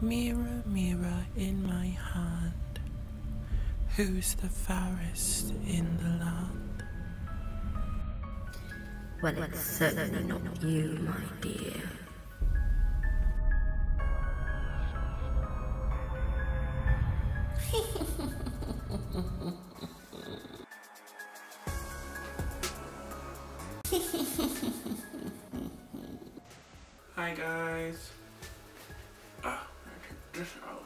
Mirror, mirror in my hand, who's the fairest in the land? Well, it's certainly not you, my dear. Hi guys. This out.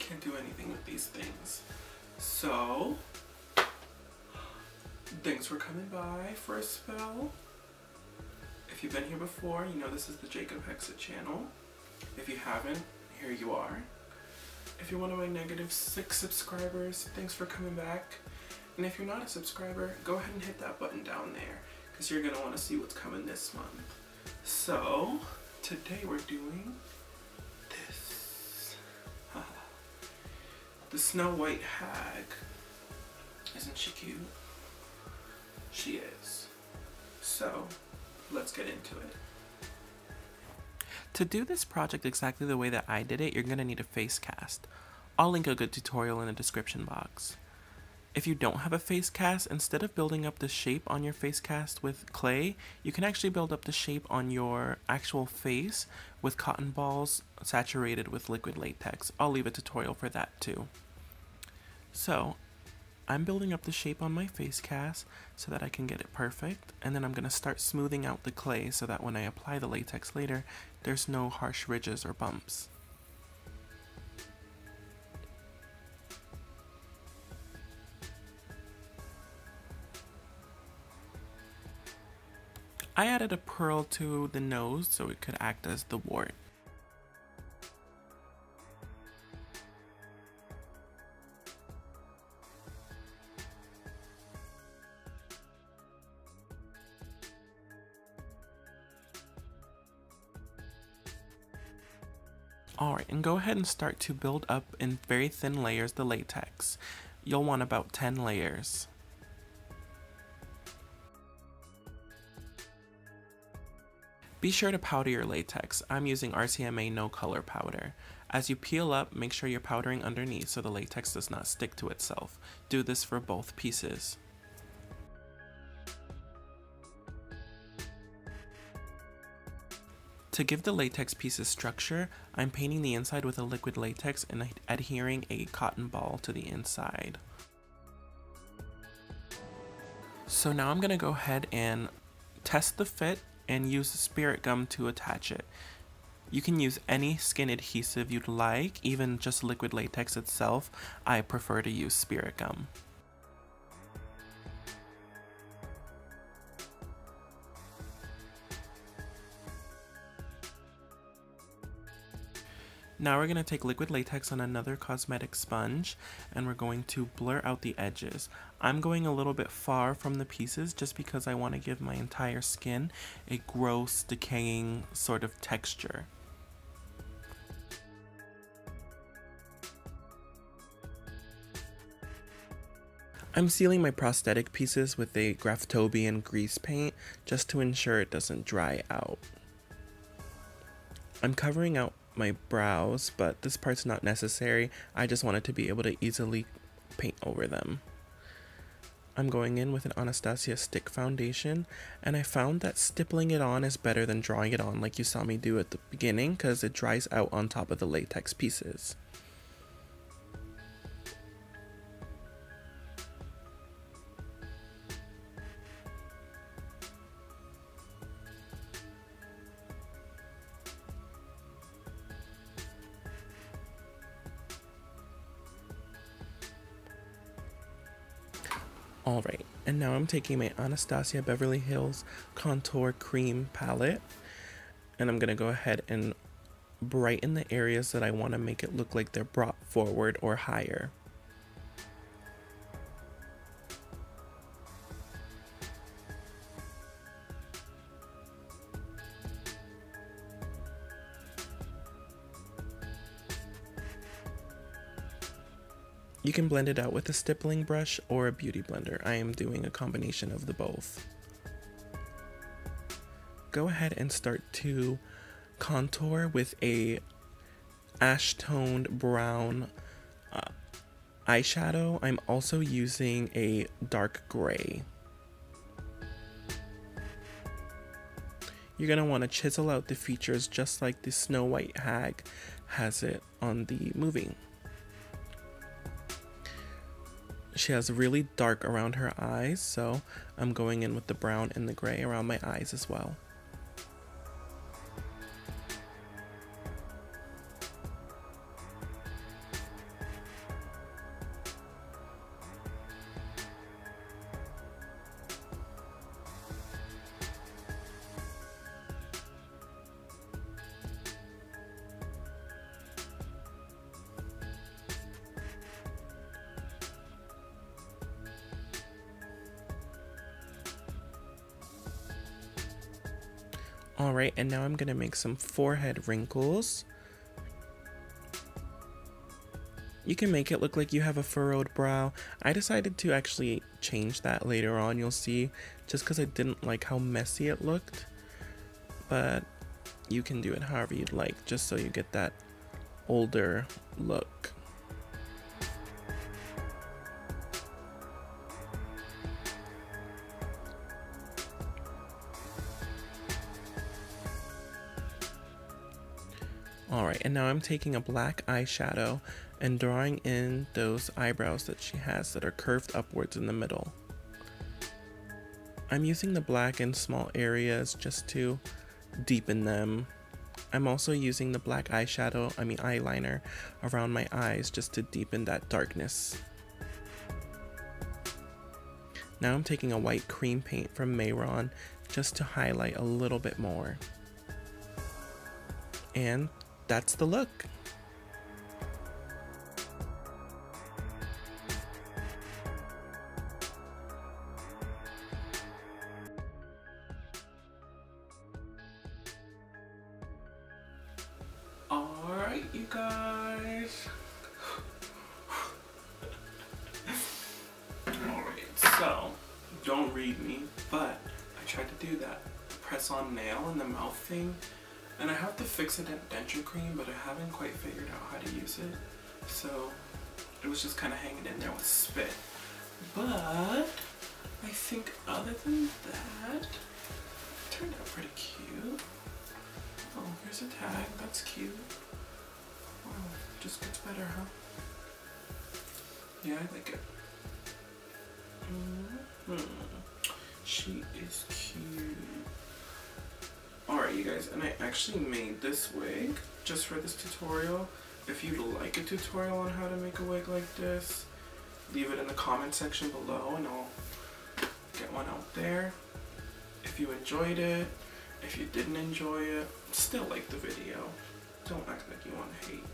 Can't do anything with these things. So thanks for coming by for a spell. If you've been here before, you know this is the Jacob Hexa channel. If you haven't, here you are. If you're one of my -6 subscribers, thanks for coming back. And if you're not a subscriber, go ahead and hit that button down there, because you're gonna want to see what's coming this month. So today we're doing this. The Snow White Hag. Isn't she cute? She is. So let's get into it. To do this project exactly the way that I did it, you're going to need a face cast. I'll link a good tutorial in the description box. If you don't have a face cast, instead of building up the shape on your face cast with clay, you can actually build up the shape on your actual face with cotton balls saturated with liquid latex. I'll leave a tutorial for that too. So I'm building up the shape on my face cast so that I can get it perfect, and then I'm going to start smoothing out the clay so that when I apply the latex later, there's no harsh ridges or bumps. I added a pearl to the nose so it could act as the wart. Alright, and go ahead and start to build up in very thin layers the latex. You'll want about 10 layers. Be sure to powder your latex. I'm using RCMA No Color Powder. As you peel up, make sure you're powdering underneath so the latex does not stick to itself. Do this for both pieces. To give the latex pieces structure, I'm painting the inside with a liquid latex and adhering a cotton ball to the inside. So now I'm going to go ahead and test the fit and use spirit gum to attach it. You can use any skin adhesive you'd like, even just liquid latex itself. I prefer to use spirit gum. Now we're going to take liquid latex on another cosmetic sponge and we're going to blur out the edges. I'm going a little bit far from the pieces just because I want to give my entire skin a gross, decaying sort of texture. I'm sealing my prosthetic pieces with a Graftobian grease paint just to ensure it doesn't dry out. I'm covering out my brows, but this part's not necessary. I just wanted to be able to easily paint over them. I'm going in with an Anastasia stick foundation, and I found that stippling it on is better than drawing it on like you saw me do at the beginning, because it dries out on top of the latex pieces. Alright, and now I'm taking my Anastasia Beverly Hills Contour Cream Palette, and I'm going to go ahead and brighten the areas that I want to make it look like they're brought forward or higher. You can blend it out with a stippling brush or a beauty blender. I am doing a combination of the both. go ahead and start to contour with a ash-toned brown eyeshadow. I'm also using a dark gray. You're going to want to chisel out the features just like the Snow White Hag has it on the movie. She has really dark around her eyes, so I'm going in with the brown and the gray around my eyes as well. Alright, and now I'm going to make some forehead wrinkles. You can make it look like you have a furrowed brow. I decided to actually change that later on, you'll see, just because I didn't like how messy it looked. But you can do it however you'd like, just so you get that older look. Alright, and now I'm taking a black eyeshadow and drawing in those eyebrows that she has that are curved upwards in the middle. I'm using the black in small areas just to deepen them. I'm also using the black eyeliner around my eyes just to deepen that darkness. Now I'm taking a white cream paint from Mehron just to highlight a little bit more. And that's the look. Alright, you guys. Alright, so don't read me, but I tried to do that press on nail and the mouth thing. And I have the Fix-It denture cream, but I haven't quite figured out how to use it. So it was just kind of hanging in there with spit. But I think other than that, it turned out pretty cute. Oh, here's a tag. That's cute. Wow, just gets better, huh? Yeah, I like it. She is cute. Alright you guys, and I actually made this wig just for this tutorial. If you'd like a tutorial on how to make a wig like this, leave it in the comment section below and I'll get one out there. If you enjoyed it, if you didn't enjoy it, still like the video. Don't act like you want to hate.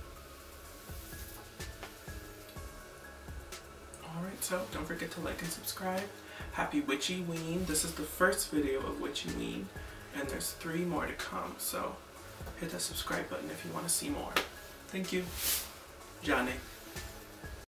Alright, so don't forget to like and subscribe. Happy Witchyween. This is the first video of Witchyween. And there's 3 more to come, so hit that subscribe button if you want to see more. Thank you, Johnny.